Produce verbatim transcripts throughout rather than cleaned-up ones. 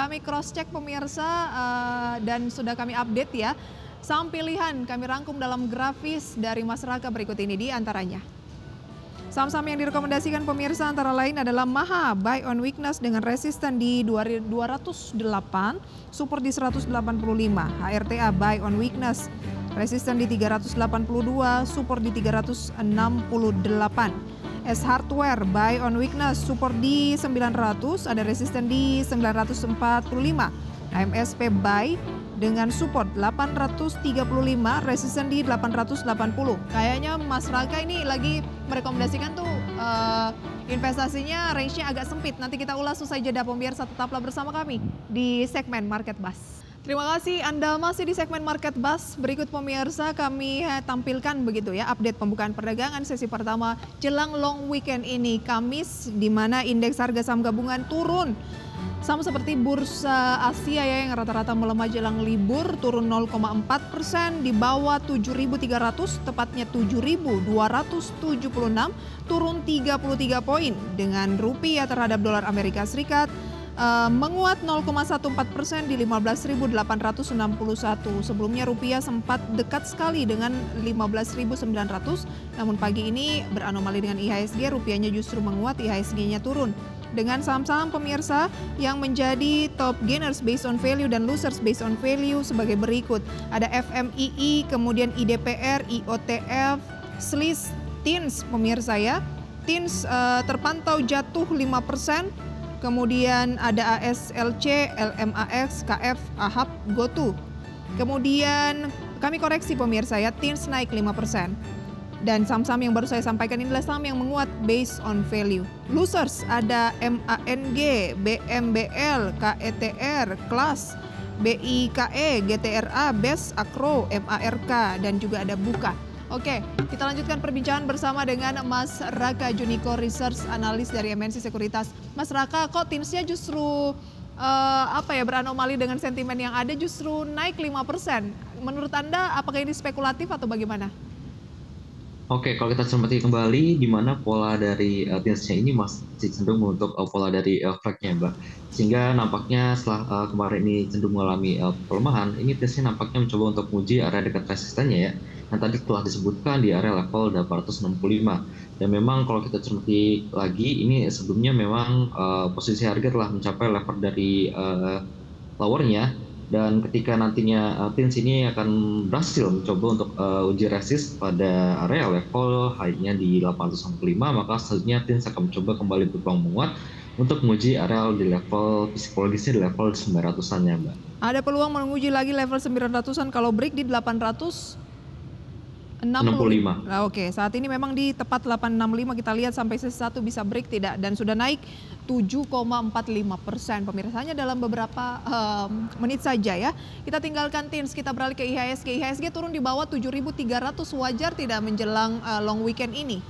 Kami cross-check pemirsa uh, dan sudah kami update ya. Saham pilihan kami rangkum dalam grafis dari Mas Raka berikut ini di antaranya. Saham-saham yang direkomendasikan pemirsa antara lain adalah Maha, buy on weakness dengan resisten di dua ratus delapan, support di seratus delapan puluh lima. H R T A, buy on weakness, resisten di tiga ratus delapan puluh dua, support di tiga ratus enam puluh delapan. S Hardware, buy on weakness, support di sembilan ratus, ada resisten di sembilan ratus empat puluh lima. A M S P, buy dengan support delapan ratus tiga puluh lima, resisten di delapan ratus delapan puluh. Kayaknya Mas Raka ini lagi merekomendasikan tuh uh, investasinya range-nya agak sempit. Nanti kita ulas usai jeda pemirsa, tetaplah bersama kami di segmen Market Buzz. Terima kasih Anda masih di segmen Market Buzz. Berikut pemirsa kami tampilkan begitu ya update pembukaan perdagangan sesi pertama jelang long weekend ini Kamis, di mana indeks harga saham gabungan turun. Sama seperti bursa Asia ya yang rata-rata melemah jelang libur, turun nol koma empat persen di bawah tujuh ribu tiga ratus, tepatnya tujuh ribu dua ratus tujuh puluh enam, turun tiga puluh tiga poin. Dengan rupiah terhadap dolar Amerika Serikat uh, menguat nol koma satu empat persen di lima belas ribu delapan ratus enam puluh satu. Sebelumnya rupiah sempat dekat sekali dengan lima belas ribu sembilan ratus, namun pagi ini beranomali dengan I H S G, rupiahnya justru menguat, I H S G-nya turun. Dengan saham-saham pemirsa yang menjadi top gainers based on value dan losers based on value sebagai berikut. Ada F M I I, kemudian I D P R, I O T F, S L I S, T I N S pemirsa ya. T I N S uh, terpantau jatuh lima persen, kemudian ada A S L C, L M A X, K F, A H A P, GoTo. Kemudian kami koreksi pemirsa ya, T I N S naik lima persen. Dan saham-saham yang baru saya sampaikan inilah saham yang menguat based on value. Losers ada M A N G, B M B L, K E T R, K L A S, B I K E, G T R A, B E S, Akro, M A R K, dan juga ada Buka. Oke, kita lanjutkan perbincangan bersama dengan Mas Raka Juniko, Research Analis dari M N C Sekuritas. Mas Raka, kok T I N S-nya justru uh, apa ya beranomali dengan sentimen yang ada justru naik lima persen. Menurut Anda apakah ini spekulatif atau bagaimana? Oke, kalau kita cermati kembali, di mana pola dari uh, T I N S-nya ini masih cenderung menutup uh, pola dari uh, flag-nya, Mbak. Sehingga nampaknya setelah uh, kemarin ini cenderung mengalami uh, pelemahan, ini T I N S-nya nampaknya mencoba untuk menguji area dekat resistennya ya. Nah, tadi telah disebutkan di area level delapan ratus enam puluh lima. Dan memang kalau kita cermati lagi, ini sebelumnya memang uh, posisi harga telah mencapai level dari uh, lower-nya. Dan ketika nantinya T I N S ini akan berhasil mencoba untuk uh, uji resist pada area level high-nya di delapan ratus enam puluh lima, maka selanjutnya T I N S akan mencoba kembali berpeluang menguat untuk menguji area di level psikologisnya di level sembilan ratusan ya Mbak. Ada peluang menguji lagi level sembilan ratusan kalau break di delapan ratus enam puluh lima. Nah, oke, okay. Saat ini memang di tepat delapan enam lima, kita lihat sampai sesi satu bisa break tidak, dan sudah naik tujuh koma empat lima persen pemirsanya dalam beberapa um, menit saja ya. Kita tinggalkan T I N S, kita beralih ke I H S G. I H S G turun di bawah tujuh ribu tiga ratus, wajar tidak menjelang uh, long weekend ini?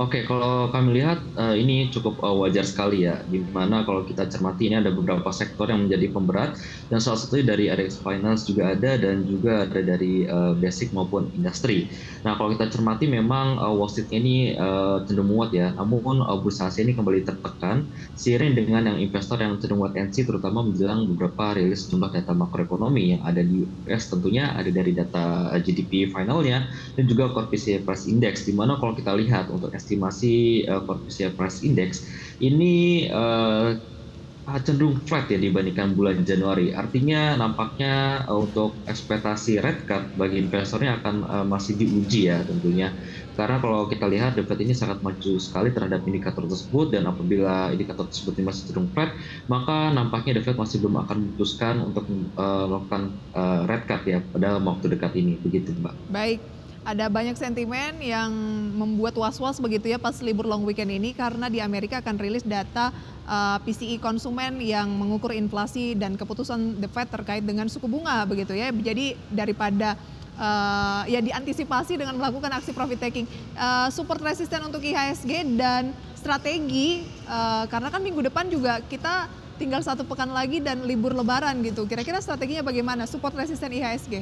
Oke, okay, kalau kami lihat uh, ini cukup uh, wajar sekali ya, dimana kalau kita cermati ini ada beberapa sektor yang menjadi pemberat, dan salah satunya dari R X Finance juga ada, dan juga ada dari uh, basic maupun industri. Nah, kalau kita cermati memang uh, Wall Street ini uh, cenderung muat ya, namun uh, bursa Asia ini kembali tertekan, seiring dengan yang investor yang cenderung muat tensi, terutama menjelang beberapa rilis jumlah data makroekonomi yang ada di U S, tentunya ada dari data G D P finalnya, dan juga Core P C E Price Index, dimana kalau kita lihat untuk estimasi uh, Core P C E Price Index ini uh, cenderung flat ya dibandingkan bulan Januari. Artinya nampaknya uh, untuk ekspektasi rate cut bagi investornya akan uh, masih diuji ya tentunya. Karena kalau kita lihat The Fed ini sangat maju sekali terhadap indikator tersebut, dan apabila indikator tersebut masih cenderung flat, maka nampaknya The Fed masih belum akan memutuskan untuk uh, melakukan uh, rate cut ya pada waktu dekat ini, begitu Mbak. Baik. Ada banyak sentimen yang membuat was-was begitu ya pas libur long weekend ini, karena di Amerika akan rilis data uh, P C E konsumen yang mengukur inflasi dan keputusan The Fed terkait dengan suku bunga begitu ya. Jadi daripada uh, ya diantisipasi dengan melakukan aksi profit taking. Uh, support resisten untuk I H S G dan strategi uh, karena kan minggu depan juga kita tinggal satu pekan lagi dan libur lebaran gitu. Kira-kira strateginya bagaimana support resisten I H S G?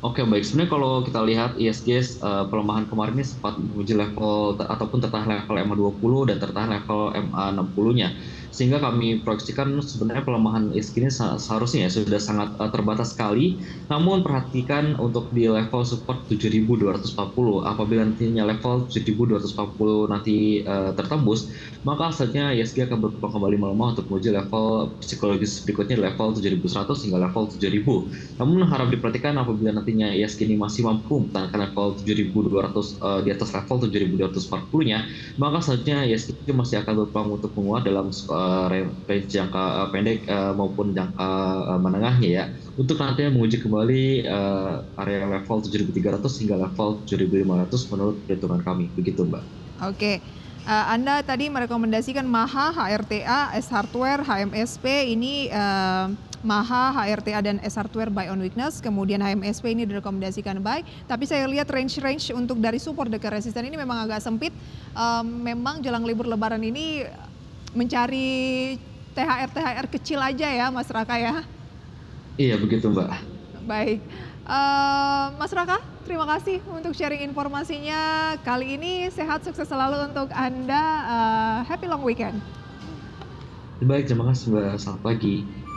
Oke, baik. Sebenarnya kalau kita lihat I H S G uh, pelemahan kemarin ini sempat menguji level ataupun tertahan level M A dua puluh dan tertahan level M A enam puluh-nya. sehingga kami proyeksikan sebenarnya pelemahan I H S G ini seharusnya ya, sudah sangat uh, terbatas sekali. Namun perhatikan untuk di level support tujuh ribu dua ratus empat puluh, apabila nantinya level tujuh ribu dua ratus empat puluh nanti uh, tertembus, maka hasilnya I H S G akan berpeluang kembali melemah untuk menuju level psikologis berikutnya di level tujuh ribu seratus hingga level tujuh ribu. Namun harap diperhatikan apabila nantinya I H S G ini masih mampu mempertahankan level tujuh ribu dua ratus uh, di atas level tujuh ribu dua ratus empat puluh-nya, maka selanjutnya I H S G masih akan berpeluang untuk menguat dalam uh, range jangka uh, pendek uh, maupun jangka uh, menengahnya ya, untuk nantinya menguji kembali uh, area level tujuh ribu tiga ratus hingga level tujuh ribu lima ratus menurut perhitungan kami, begitu Mbak. Oke, uh, Anda tadi merekomendasikan M A H A, H R T A, S-Hardware, H M S P, ini uh, M A H A, H R T A, dan S-Hardware buy on weakness, kemudian H M S P ini direkomendasikan buy, tapi saya lihat range-range untuk dari support dekat resisten ini memang agak sempit. Um, memang jelang libur lebaran ini mencari T H R T H R kecil aja ya Mas Raka ya? Iya begitu Mbak. Baik, uh, Mas Raka terima kasih untuk sharing informasinya kali ini, sehat sukses selalu untuk Anda, uh, happy long weekend. Baik, terima kasih Mbak, selamat pagi.